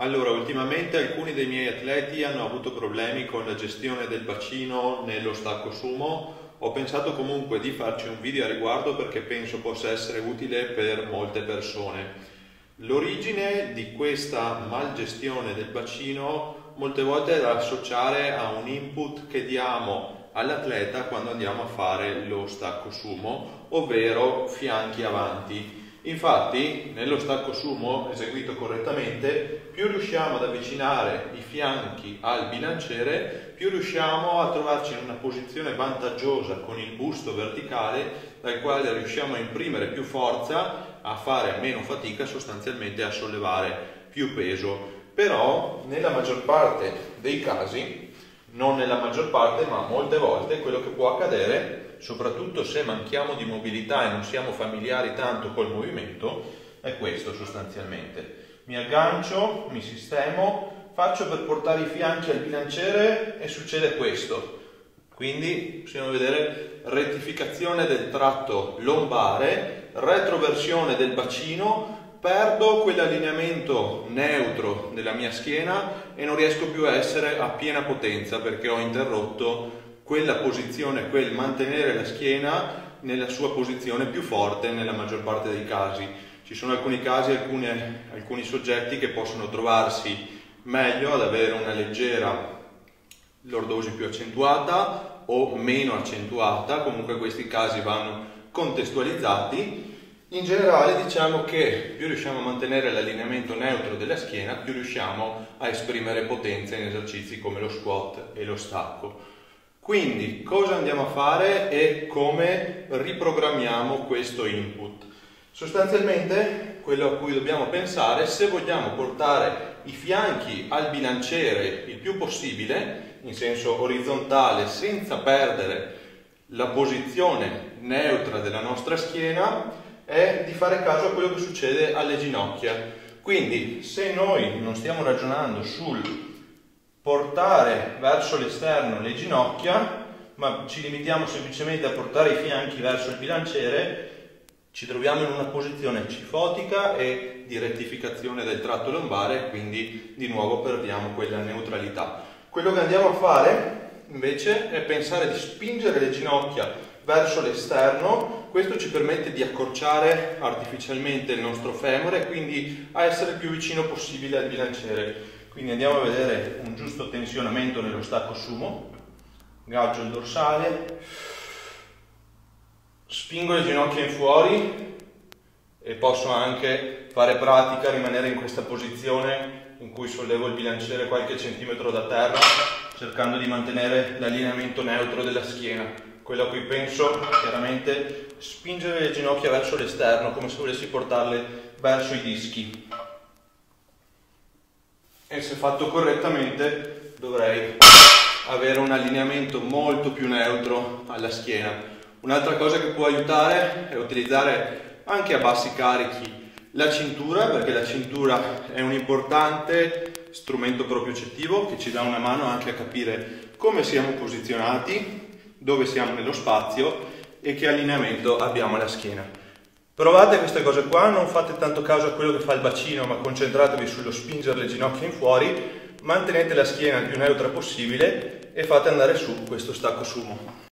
Allora, ultimamente alcuni dei miei atleti hanno avuto problemi con la gestione del bacino nello stacco sumo. Ho pensato comunque di farci un video a riguardo perché penso possa essere utile per molte persone. L'origine di questa malgestione del bacino molte volte è da associare a un input che diamo all'atleta quando andiamo a fare lo stacco sumo, ovvero fianchi avanti. Infatti, nello stacco sumo eseguito correttamente, più riusciamo ad avvicinare i fianchi al bilanciere, più riusciamo a trovarci in una posizione vantaggiosa con il busto verticale, dal quale riusciamo a imprimere più forza, a fare meno fatica sostanzialmente, a sollevare più peso. Però, nella maggior parte dei casi, non nella maggior parte, ma molte volte, quello che può accadere, soprattutto se manchiamo di mobilità e non siamo familiari tanto col movimento, è questo sostanzialmente. Mi aggancio, mi sistemo, faccio per portare i fianchi al bilanciere e succede questo. Quindi possiamo vedere rettificazione del tratto lombare, retroversione del bacino, perdo quell'allineamento neutro della mia schiena e non riesco più a essere a piena potenza perché ho interrotto quella posizione, quel mantenere la schiena nella sua posizione più forte nella maggior parte dei casi. Ci sono alcuni casi, alcuni soggetti che possono trovarsi meglio ad avere una leggera lordosi più accentuata o meno accentuata, comunque questi casi vanno contestualizzati. In generale diciamo che più riusciamo a mantenere l'allineamento neutro della schiena, più riusciamo a esprimere potenza in esercizi come lo squat e lo stacco. Quindi cosa andiamo a fare e come riprogrammiamo questo input? Sostanzialmente quello a cui dobbiamo pensare, se vogliamo portare i fianchi al bilanciere il più possibile, in senso orizzontale, senza perdere la posizione neutra della nostra schiena, è di fare caso a quello che succede alle ginocchia. Quindi se noi non stiamo ragionando sul portare verso l'esterno le ginocchia, ma ci limitiamo semplicemente a portare i fianchi verso il bilanciere, ci troviamo in una posizione cifotica e di rettificazione del tratto lombare, quindi di nuovo perdiamo quella neutralità. Quello che andiamo a fare invece è pensare di spingere le ginocchia verso l'esterno. Questo ci permette di accorciare artificialmente il nostro femore, quindi a essere più vicino possibile al bilanciere. Quindi andiamo a vedere un giusto tensionamento nello stacco sumo, gaggio il dorsale, spingo le ginocchia in fuori e posso anche fare pratica, rimanere in questa posizione in cui sollevo il bilanciere qualche centimetro da terra, cercando di mantenere l'allineamento neutro della schiena. Quello a cui penso chiaramente spingere le ginocchia verso l'esterno, come se volessi portarle verso i dischi. E se fatto correttamente dovrei avere un allineamento molto più neutro alla schiena. Un'altra cosa che può aiutare è utilizzare anche a bassi carichi la cintura, perché la cintura è un importante strumento propriocettivo che ci dà una mano anche a capire come siamo posizionati, dove siamo nello spazio e che allineamento abbiamo alla schiena. Provate queste cose qua, non fate tanto caso a quello che fa il bacino, ma concentratevi sullo spingere le ginocchia in fuori, mantenete la schiena il più neutra possibile e fate andare su questo stacco sumo.